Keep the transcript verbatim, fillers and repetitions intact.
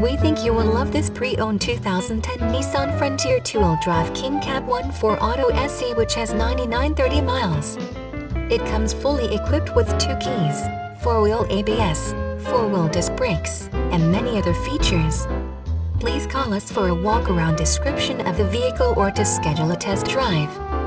We think you will love this pre-owned two thousand ten Nissan Frontier two-wheel drive King Cab one point four Auto S E, which has nine thousand nine hundred thirty miles. It comes fully equipped with two keys, four-wheel A B S, four-wheel disc brakes, and many other features. Please call us for a walk-around description of the vehicle or to schedule a test drive.